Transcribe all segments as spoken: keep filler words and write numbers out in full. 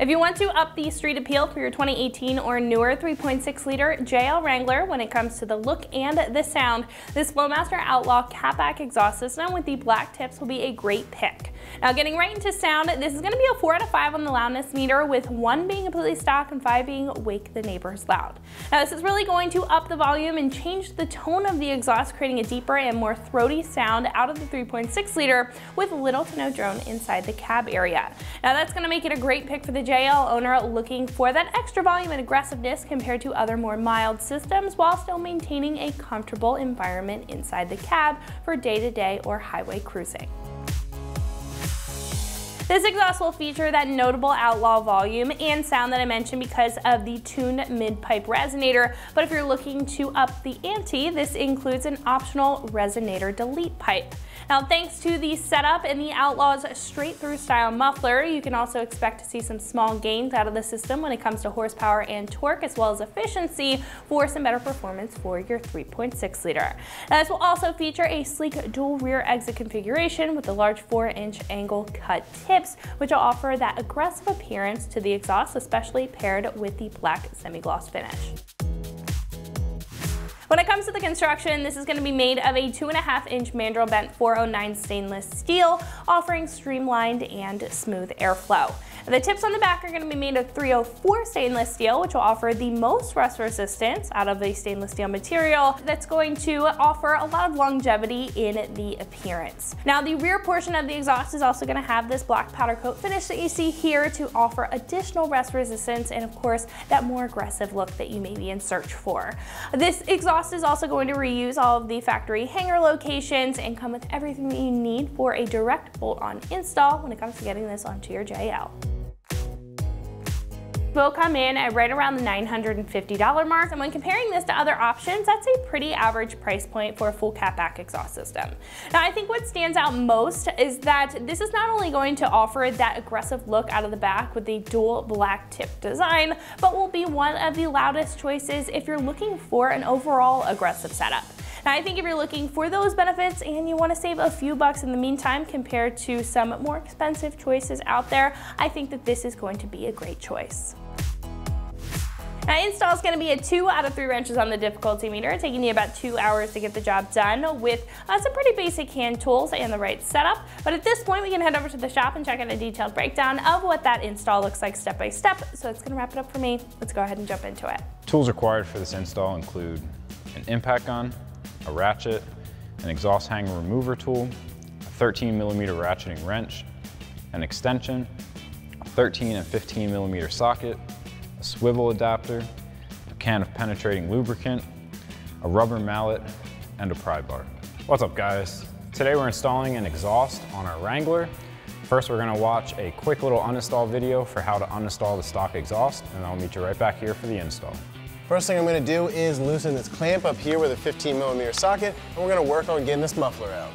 If you want to up the street appeal for your twenty eighteen or newer three point six liter J L Wrangler when it comes to the look and the sound, this Flowmaster Outlaw Cat-Back exhaust system with the black tips will be a great pick. Now getting right into sound, this is going to be a four out of five on the loudness meter, with one being completely stock and five being wake the neighbors loud. Now this is really going to up the volume and change the tone of the exhaust, creating a deeper and more throaty sound out of the three point six liter with little to no drone inside the cab area. Now that's going to make it a great pick for the J L owner looking for that extra volume and aggressiveness compared to other more mild systems, while still maintaining a comfortable environment inside the cab for day-to-day or highway cruising. This exhaust will feature that notable Outlaw volume and sound that I mentioned because of the tuned mid-pipe resonator, but if you're looking to up the ante, this includes an optional resonator delete pipe. Now thanks to the setup and the Outlaw's straight-through style muffler, you can also expect to see some small gains out of the system when it comes to horsepower and torque, as well as efficiency for some better performance for your three point six liter. Now, this will also feature a sleek dual rear exit configuration with the large four inch angle cut tip, which will offer that aggressive appearance to the exhaust, especially paired with the black semi-gloss finish. When it comes to the construction, this is going to be made of a two and a half inch mandrel bent four oh nine stainless steel, offering streamlined and smooth airflow. The tips on the back are going to be made of three oh four stainless steel, which will offer the most rust resistance out of a stainless steel material that's going to offer a lot of longevity in the appearance. Now the rear portion of the exhaust is also going to have this black powder coat finish that you see here to offer additional rust resistance and of course that more aggressive look that you may be in search for. This exhaust is also going to reuse all of the factory hanger locations and come with everything that you need for a direct bolt-on install when it comes to getting this onto your J L. Will come in at right around the nine hundred fifty dollar mark, and when comparing this to other options, that's a pretty average price point for a full Cat-Back exhaust system. Now I think what stands out most is that this is not only going to offer that aggressive look out of the back with the dual black tip design, but will be one of the loudest choices if you're looking for an overall aggressive setup. Now I think if you're looking for those benefits and you want to save a few bucks in the meantime compared to some more expensive choices out there, I think that this is going to be a great choice. Now install is going to be a two out of three wrenches on the difficulty meter, taking you about two hours to get the job done with uh, some pretty basic hand tools and the right setup. But at this point, we can head over to the shop and check out a detailed breakdown of what that install looks like step by step. So that's going to wrap it up for me. Let's go ahead and jump into it. Tools required for this install include an impact gun, a ratchet, an exhaust hanger remover tool, a thirteen millimeter ratcheting wrench, an extension, a thirteen and fifteen millimeter socket, a swivel adapter, a can of penetrating lubricant, a rubber mallet, and a pry bar. What's up, guys? Today we're installing an exhaust on our Wrangler. First, we're gonna watch a quick little uninstall video for how to uninstall the stock exhaust, and I'll meet you right back here for the install. First thing I'm gonna do is loosen this clamp up here with a fifteen millimeter socket, and we're gonna work on getting this muffler out.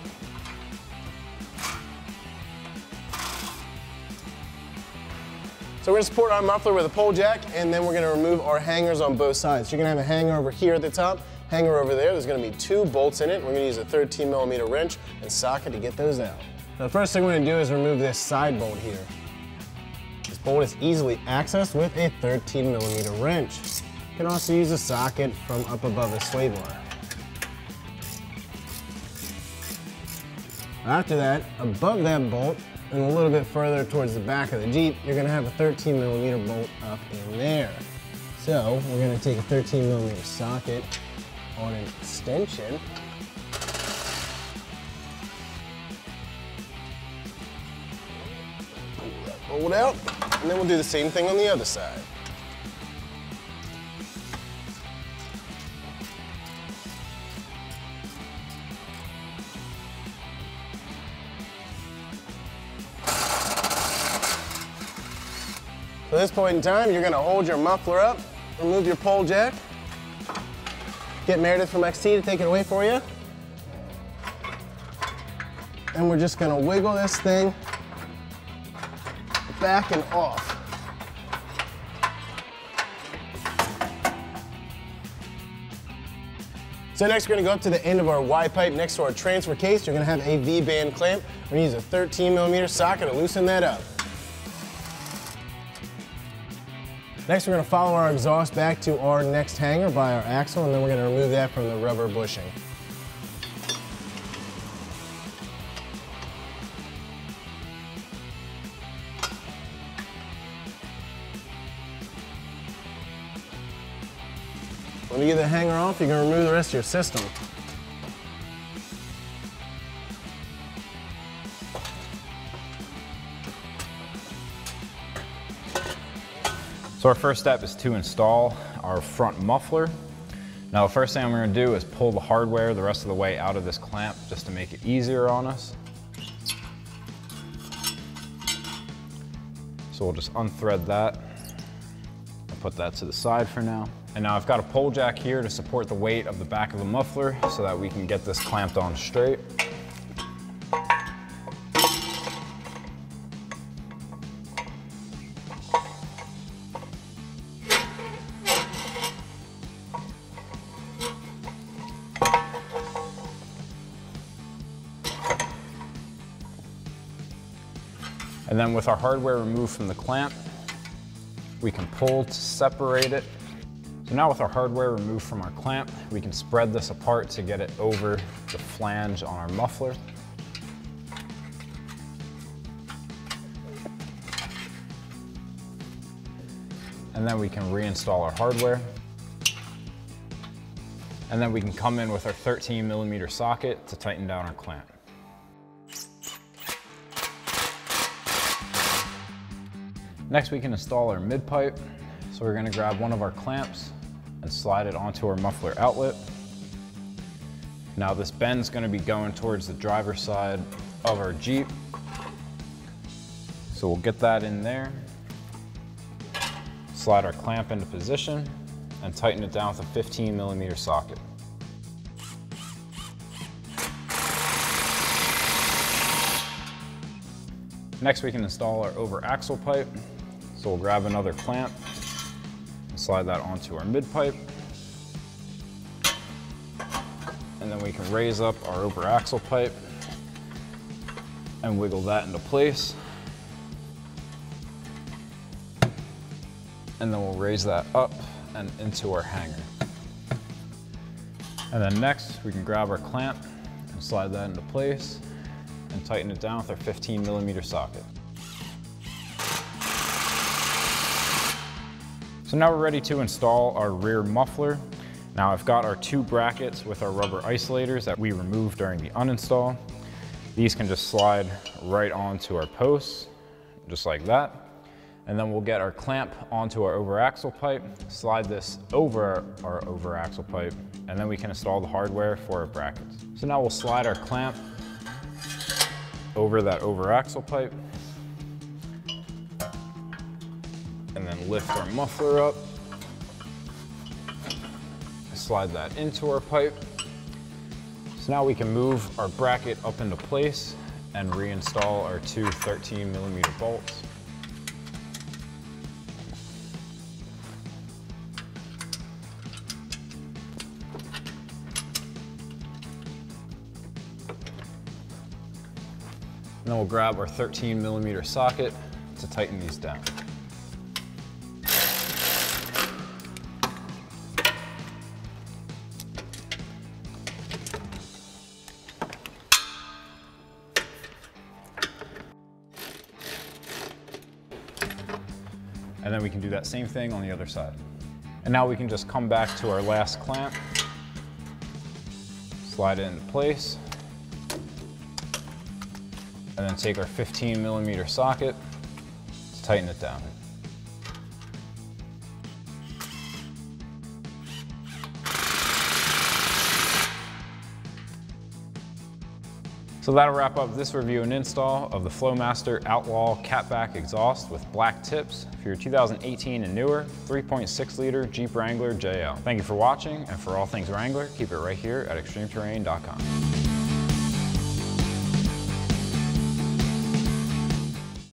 So we're gonna support our muffler with a pole jack, and then we're gonna remove our hangers on both sides. You're gonna have a hanger over here at the top, hanger over there. There's gonna be two bolts in it. We're gonna use a thirteen millimeter wrench and socket to get those out. Now the first thing we're gonna do is remove this side bolt here. This bolt is easily accessed with a thirteen millimeter wrench. You can also use a socket from up above the sway bar. After that, above that bolt, and a little bit further towards the back of the Jeep, you're gonna have a thirteen millimeter bolt up in there. So we're gonna take a thirteen millimeter socket on an extension. Pull that bolt out, and then we'll do the same thing on the other side. At this point in time, you're gonna hold your muffler up, remove your pole jack, get Meredith from X T to take it away for you. And we're just gonna wiggle this thing back and off. So next we're gonna go up to the end of our Y pipe next to our transfer case. You're gonna have a V-band clamp. We're gonna use a thirteen millimeter socket to loosen that up. Next, we're going to follow our exhaust back to our next hanger by our axle, and then we're going to remove that from the rubber bushing. When you get the hanger off, you can remove the rest of your system. So our first step is to install our front muffler. Now the first thing I'm going to do is pull the hardware the rest of the way out of this clamp just to make it easier on us. So we'll just unthread that and put that to the side for now. And now I've got a pole jack here to support the weight of the back of the muffler so that we can get this clamped on straight. And then with our hardware removed from the clamp, we can pull to separate it. So now with our hardware removed from our clamp, we can spread this apart to get it over the flange on our muffler. And then we can reinstall our hardware. And then we can come in with our thirteen millimeter socket to tighten down our clamp. Next, we can install our mid pipe. So we're going to grab one of our clamps and slide it onto our muffler outlet. Now this bend's going to be going towards the driver's side of our Jeep. So we'll get that in there, slide our clamp into position, and tighten it down with a fifteen millimeter socket. Next, we can install our over axle pipe. So we'll grab another clamp, slide that onto our mid pipe, and then we can raise up our over axle pipe and wiggle that into place, and then we'll raise that up and into our hanger. And then next we can grab our clamp and slide that into place and tighten it down with our fifteen millimeter socket. So now we're ready to install our rear muffler. Now I've got our two brackets with our rubber isolators that we removed during the uninstall. These can just slide right onto our posts, just like that. And then we'll get our clamp onto our over axle pipe, slide this over our over axle pipe, and then we can install the hardware for our brackets. So now we'll slide our clamp over that over axle pipe, and then lift our muffler up, slide that into our pipe. So now we can move our bracket up into place and reinstall our two thirteen millimeter bolts. And then we'll grab our thirteen millimeter socket to tighten these down. And then we can do that same thing on the other side. And now we can just come back to our last clamp, slide it into place, and then take our fifteen millimeter socket to tighten it down. So that'll wrap up this review and install of the Flowmaster Outlaw Cat-Back exhaust with black tips for your two thousand eighteen and newer three point six liter Jeep Wrangler J L. Thank you for watching, and for all things Wrangler, keep it right here at extreme terrain dot com.